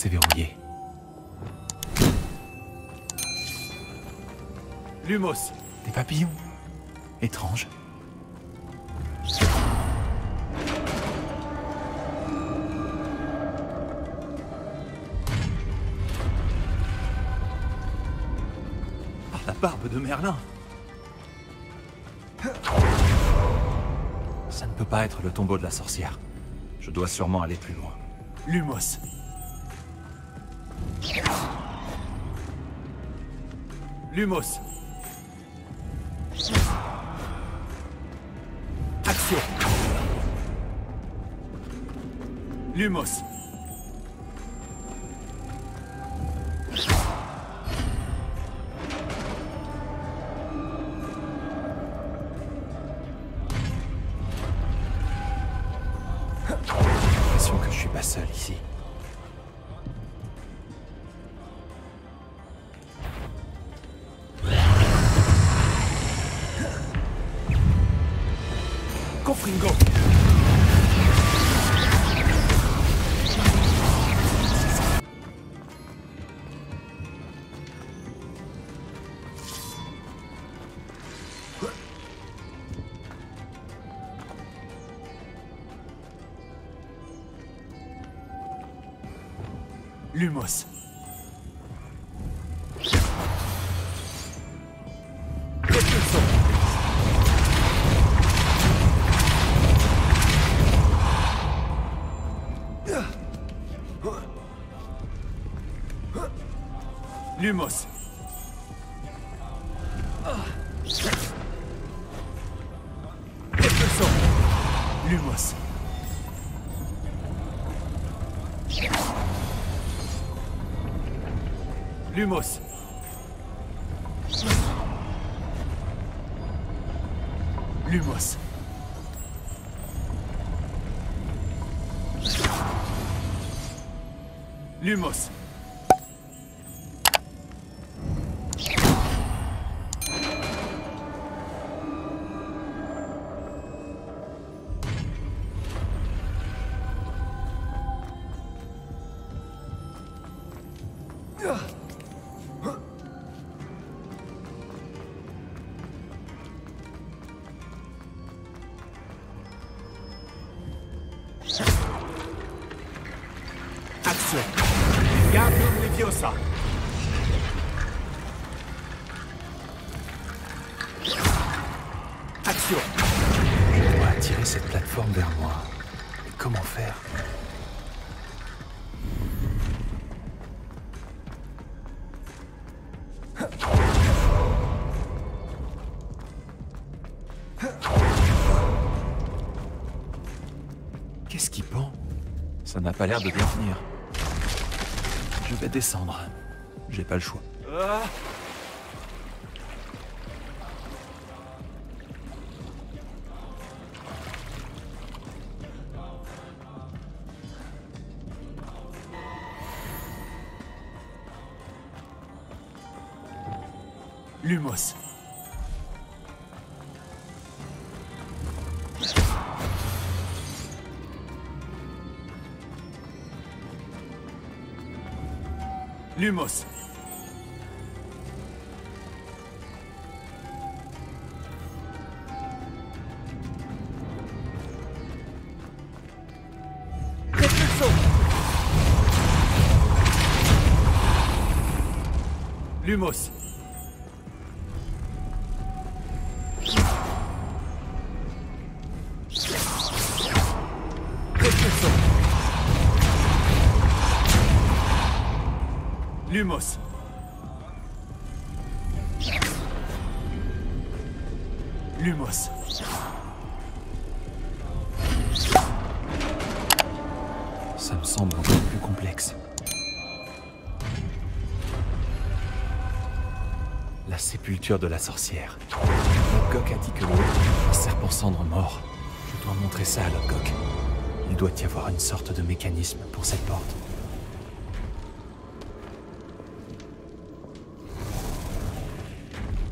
s'est verrouillée. Lumos. Des papillons. Étrange. Par la barbe de Merlin. Ça ne peut pas être le tombeau de la sorcière. Je dois sûrement aller plus loin. Lumos. Lumos. Action. Lumos. Fringo. Lumos. Lumos. Lumos. Lumos. Lumos. Lumos. Action. Je dois attirer cette plateforme vers moi. Mais comment faire? Qu'est-ce qui pend? Ça n'a pas l'air de bien finir. Je vais descendre. J'ai pas le choix. Lumos. Lumos. Lumos. Lumos. Lumos. Ça me semble encore plus complexe. La sépulture de la sorcière. Lodgok a dit que un serpent-cendre mort. Je dois montrer ça à Lodgok. Il doit y avoir une sorte de mécanisme pour cette porte.